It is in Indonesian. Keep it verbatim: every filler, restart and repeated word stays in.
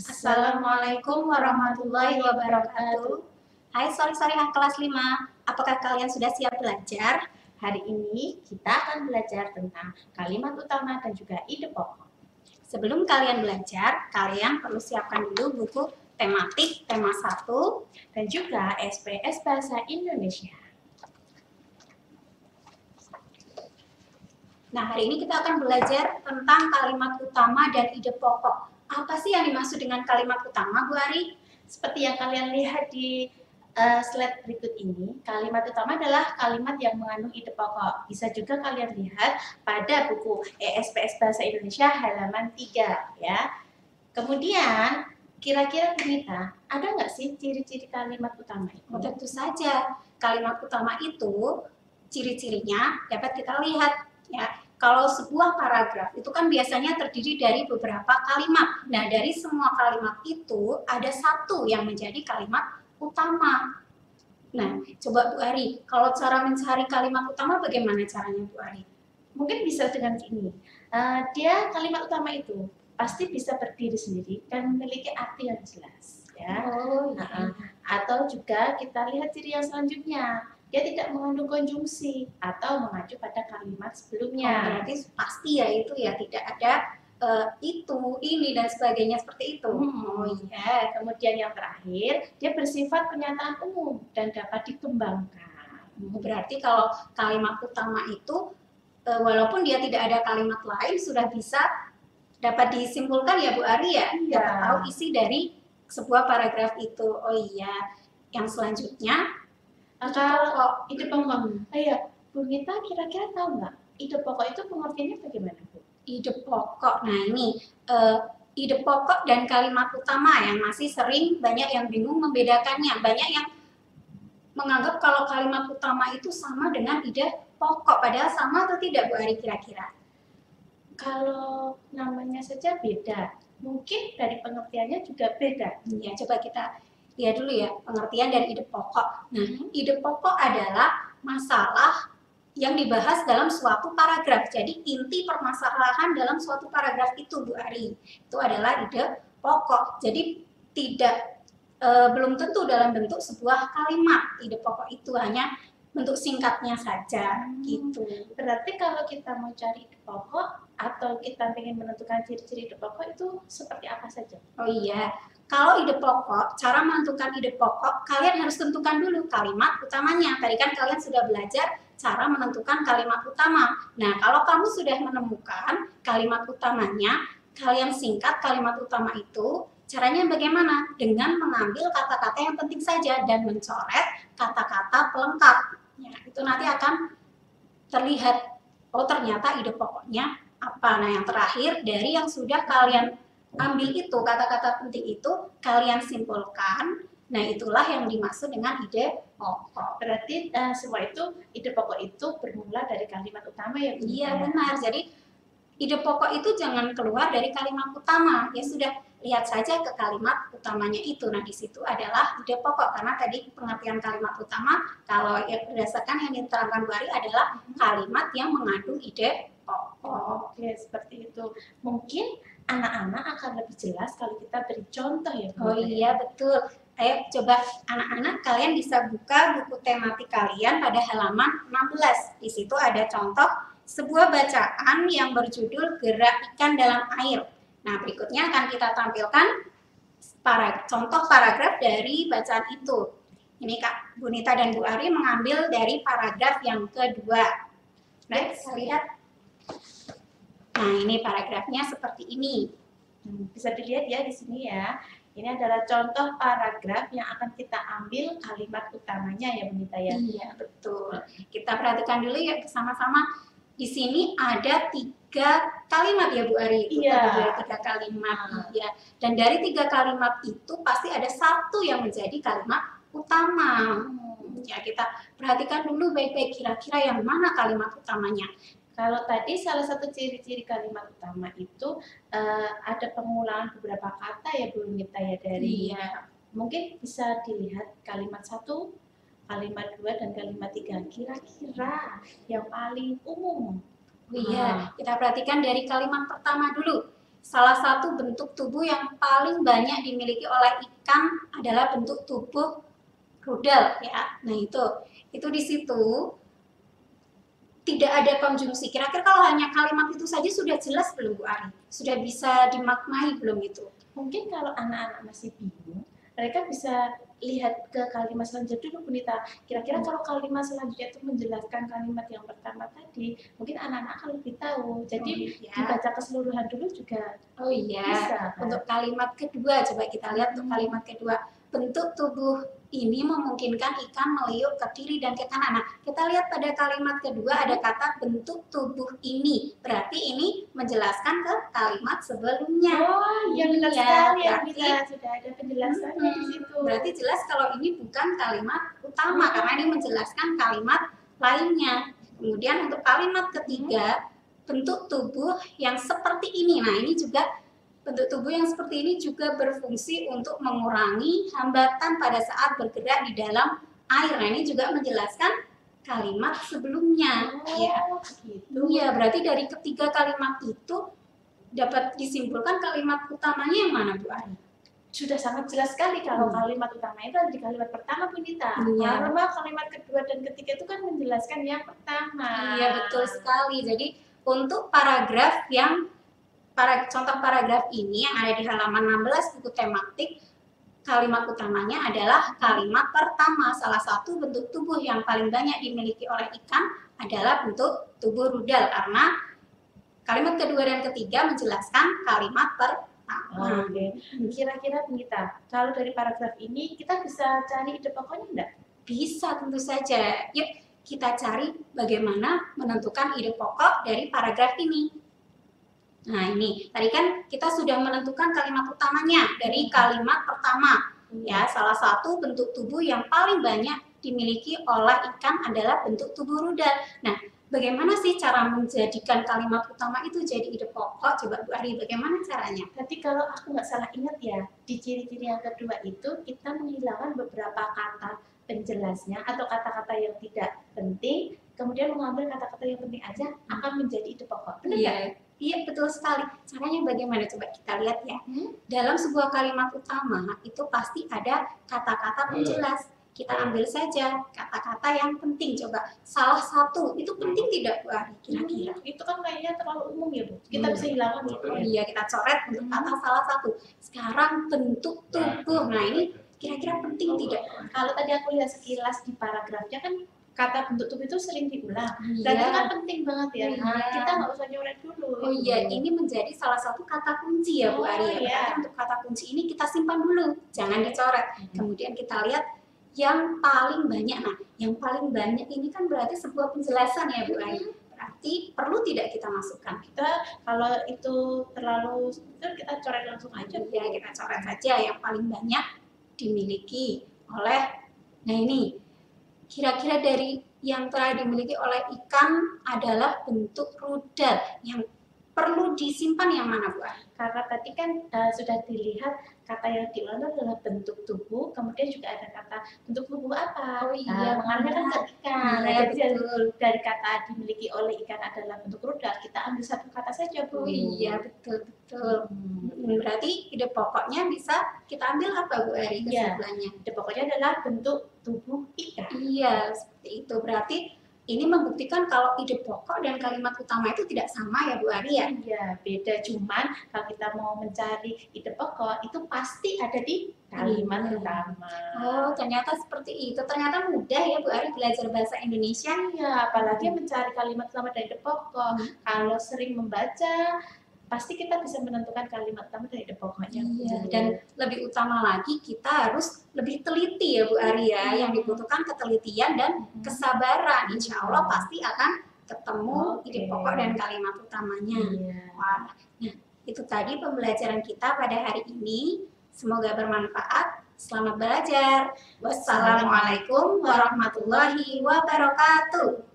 Assalamualaikum warahmatullahi wabarakatuh. Hai sore-sore yang kelas lima, apakah kalian sudah siap belajar? Hari ini kita akan belajar tentang kalimat utama dan juga ide pokok. Sebelum kalian belajar, kalian perlu siapkan dulu buku tematik, tema satu, dan juga S P S Bahasa Indonesia. Nah, hari ini kita akan belajar tentang kalimat utama dan ide pokok. Apa sih yang dimaksud dengan kalimat utama, Bu Ari? Seperti yang kalian lihat di uh, slide berikut ini, kalimat utama adalah kalimat yang mengandung ide pokok. Bisa juga kalian lihat pada buku E S P S Bahasa Indonesia halaman tiga, ya. Kemudian, kira-kira kita ada nggak sih ciri-ciri kalimat utama itu? Hmm. Tentu saja, kalimat utama itu ciri-cirinya dapat kita lihat. Ya, kalau sebuah paragraf itu kan biasanya terdiri dari beberapa kalimat. Nah, dari semua kalimat itu ada satu yang menjadi kalimat utama. Nah, coba Bu Ari, kalau cara mencari kalimat utama bagaimana caranya Bu Ari? Mungkin bisa dengan ini. Uh, dia kalimat utama itu pasti bisa berdiri sendiri dan memiliki arti yang jelas. Ya. Oh, iya. uh-uh. Atau juga kita lihat ciri yang selanjutnya. Dia tidak mengandung konjungsi atau mengacu pada kalimat sebelumnya. Oh, berarti pasti ya itu ya, tidak ada uh, itu, ini, dan sebagainya seperti itu. Hmm. Oh iya, kemudian yang terakhir, dia bersifat pernyataan umum dan dapat dikembangkan. Hmm. Berarti kalau kalimat utama itu, uh, walaupun dia tidak ada kalimat lain, sudah bisa dapat disimpulkan ya Bu Ari ya, kita ya. Tahu isi dari sebuah paragraf itu. Oh iya, yang selanjutnya, kalau ide pokok, oh iya, Bu Mita kira-kira tahu nggak ide pokok itu pengertiannya bagaimana Bu? Ide pokok, nah ini uh, ide pokok dan kalimat utama yang masih sering banyak yang bingung membedakannya, banyak yang menganggap kalau kalimat utama itu sama dengan ide pokok, padahal sama atau tidak Bu Ari kira-kira? Kalau namanya saja beda, mungkin dari pengertiannya juga beda. Ya coba kita. Ya dulu ya, pengertian dari ide pokok. Nah, ide pokok adalah masalah yang dibahas dalam suatu paragraf. Jadi inti permasalahan dalam suatu paragraf itu Bu Ari. Itu adalah ide pokok. Jadi tidak e, belum tentu dalam bentuk sebuah kalimat. Ide pokok itu hanya bentuk singkatnya saja gitu. Berarti kalau kita mau cari ide pokok atau kita ingin menentukan ciri-ciri ide pokok itu seperti apa saja? Oh iya. Kalau ide pokok, cara menentukan ide pokok, kalian harus tentukan dulu kalimat utamanya. Tadi kan kalian sudah belajar cara menentukan kalimat utama. Nah, kalau kamu sudah menemukan kalimat utamanya, kalian singkat kalimat utama itu, caranya bagaimana? Dengan mengambil kata-kata yang penting saja dan mencoret kata-kata pelengkap. Ya, itu nanti akan terlihat, oh ternyata ide pokoknya apa. Nah, yang terakhir dari yang sudah kalian ambil itu, kata-kata penting itu, kalian simpulkan. Nah, itulah yang dimaksud dengan ide pokok. Berarti uh, semua itu, ide pokok itu bermula dari kalimat utama ya? Iya, benar. Jadi, ide pokok itu jangan keluar dari kalimat utama. Ya sudah, lihat saja ke kalimat utamanya itu. Nah, di situ adalah ide pokok. Karena tadi pengertian kalimat utama, kalau yang berdasarkan yang diterangkan Bu Ari adalah kalimat yang mengandung ide pokok. Oke, seperti itu. Mungkin anak-anak akan lebih jelas kalau kita beri contoh ya. Oh iya betul. Ayo coba anak-anak kalian bisa buka buku tematik kalian pada halaman enam belas. Di situ ada contoh sebuah bacaan yang berjudul Gerak Ikan Dalam Air. Nah berikutnya akan kita tampilkan para, contoh paragraf dari bacaan itu. Ini Kak Bu Nita dan Bu Ari mengambil dari paragraf yang kedua. Next, kita lihat. Nah, ini paragrafnya seperti ini. Hmm, bisa dilihat ya di sini ya. Ini adalah contoh paragraf yang akan kita ambil kalimat utamanya ya, Bu Nita ya. Iya, betul. Kita perhatikan dulu ya bersama-sama. Di sini ada tiga kalimat ya, Bu Ari. Iya. Tiga kalimat. Hmm. Ya. Dan dari tiga kalimat itu pasti ada satu yang menjadi kalimat utama. Hmm. Ya, kita perhatikan dulu baik-baik kira-kira yang mana kalimat utamanya. Kalau tadi salah satu ciri-ciri kalimat utama itu uh, ada pengulangan beberapa kata ya Bu Nita ya dari ya. Mungkin bisa dilihat kalimat satu, kalimat dua dan kalimat tiga kira-kira yang paling umum. Iya, ah. Kita perhatikan dari kalimat pertama dulu. Salah satu bentuk tubuh yang paling banyak dimiliki oleh ikan adalah bentuk tubuh rudal, ya. Nah itu, itu di situ tidak ada konjungsi. Kira-kira kalau hanya kalimat itu saja sudah jelas belum Bu Ari? Sudah bisa dimaknai belum itu? Mungkin kalau anak-anak masih bingung, mereka bisa lihat ke kalimat selanjutnya dulu, Bunita. Kira-kira hmm. kalau kalimat selanjutnya itu menjelaskan kalimat yang pertama tadi, mungkin anak-anak akan lebih tahu. Jadi oh, iya. dibaca keseluruhan dulu juga. Oh iya. Bisa, kan? Untuk kalimat kedua, coba kita lihat untuk hmm. kalimat kedua. Bentuk tubuh ini memungkinkan ikan meliuk ke kiri dan ke kanan. Nah, kita lihat pada kalimat kedua ada kata bentuk tubuh ini. Berarti ini menjelaskan ke kalimat sebelumnya. Oh, iya benar sekali. Ya, berarti ya, sudah ada penjelasannya hmm, di situ. Berarti jelas kalau ini bukan kalimat utama hmm. karena ini menjelaskan kalimat lainnya. Kemudian untuk kalimat ketiga, hmm. bentuk tubuh yang seperti ini. Nah, ini juga bentuk tubuh yang seperti ini juga berfungsi untuk mengurangi hambatan pada saat bergerak di dalam air. Nah, ini juga menjelaskan kalimat sebelumnya. Oh, ya, gitu. Ya, berarti dari ketiga kalimat itu dapat disimpulkan kalimat utamanya yang mana, Bu Ari? Sudah sangat jelas sekali kalau hmm. kalimat utama itu ada di kalimat pertama, Bu Nita. Ya. Karena kalimat kedua dan ketiga itu kan menjelaskan yang pertama. Iya, betul sekali. Jadi untuk paragraf yang Para, contoh paragraf ini yang ada di halaman enam belas buku tematik, kalimat utamanya adalah kalimat pertama. Salah satu bentuk tubuh yang paling banyak dimiliki oleh ikan adalah bentuk tubuh rudal, karena kalimat kedua dan ketiga menjelaskan kalimat pertama. Oke. Kira-kira Bunita, kalau dari paragraf ini kita bisa cari ide pokoknya enggak? Bisa, tentu saja. Yuk kita cari bagaimana menentukan ide pokok dari paragraf ini. Nah ini, tadi kan kita sudah menentukan kalimat utamanya dari kalimat pertama. Ya, salah satu bentuk tubuh yang paling banyak dimiliki oleh ikan adalah bentuk tubuh rudal. Nah, bagaimana sih cara menjadikan kalimat utama itu jadi ide pokok? Coba Bu Ari, bagaimana caranya? Tadi kalau aku nggak salah ingat ya, di ciri-ciri yang kedua itu kita menghilangkan beberapa kata penjelasnya atau kata-kata yang tidak penting, kemudian mengambil kata-kata yang penting aja akan menjadi ide pokok. Benar ya? Iya, betul sekali. Caranya bagaimana? Coba kita lihat ya. Hmm? Dalam sebuah kalimat utama itu pasti ada kata-kata penjelas. Kita ambil saja kata-kata yang penting. Coba salah satu itu penting tidak Bu Ari? Kira-kira hmm, itu kan kayaknya terlalu umum ya Bu. Kita hmm. bisa hilangkan gitu. Iya, kita coret untuk kata hmm. salah satu. Sekarang bentuk tubuh. Nah ini kira-kira penting tidak? Kalau tadi aku lihat sekilas di paragrafnya kan, kata bentuk tubuh itu sering diulang, dan itu kan penting banget ya. Iya. Kita nggak usah nyoret dulu. Oh iya, ini menjadi salah satu kata kunci ya Bu Ari. Ya. Untuk kata kunci ini kita simpan dulu, jangan dicoret. Hmm. Kemudian kita lihat yang paling banyak. Nah, yang paling banyak ini kan berarti sebuah penjelasan ya Bu Ari. Hmm. Berarti perlu tidak kita masukkan? Kita kalau itu terlalu, kita coret langsung aja. Ya, kita coret saja yang paling banyak dimiliki oleh. Nah ini. Kira-kira dari yang telah dimiliki oleh ikan adalah bentuk rudal. Yang perlu disimpan yang mana Bu Ari? Karena tadi kan uh, sudah dilihat kata yang diulang adalah bentuk tubuh, kemudian juga ada kata bentuk tubuh apa? Oh iya, mengarahnya kan ke ikan. Iya, jadi dari kata dimiliki oleh ikan adalah bentuk rudal, kita ambil satu kata saja Bu. Oh iya, betul betul. Hmm. Berarti ide pokoknya bisa kita ambil apa Bu Ari kesimpulannya? Ide pokoknya adalah bentuk tubuh ikan. Iya, seperti itu. Berarti ini membuktikan kalau ide pokok dan kalimat utama itu tidak sama ya Bu Ari ya? Iya, beda. Cuman kalau kita mau mencari ide pokok itu pasti ada di kalimat hmm. utama. Oh, ternyata seperti itu. Ternyata mudah ya Bu Ari belajar bahasa Indonesia. Ya, apalagi mencari kalimat utama dan ide pokok. Hmm. Kalau sering membaca, pasti kita bisa menentukan kalimat utama dari ide pokoknya. Iya, dan lebih utama lagi kita harus lebih teliti ya Bu Ari ya. Yang dibutuhkan ketelitian dan kesabaran. Insya Allah pasti akan ketemu okay. ide pokok dan kalimat utamanya. Iya. Wah. Nah, itu tadi pembelajaran kita pada hari ini. Semoga bermanfaat. Selamat belajar. Wassalamualaikum warahmatullahi wabarakatuh.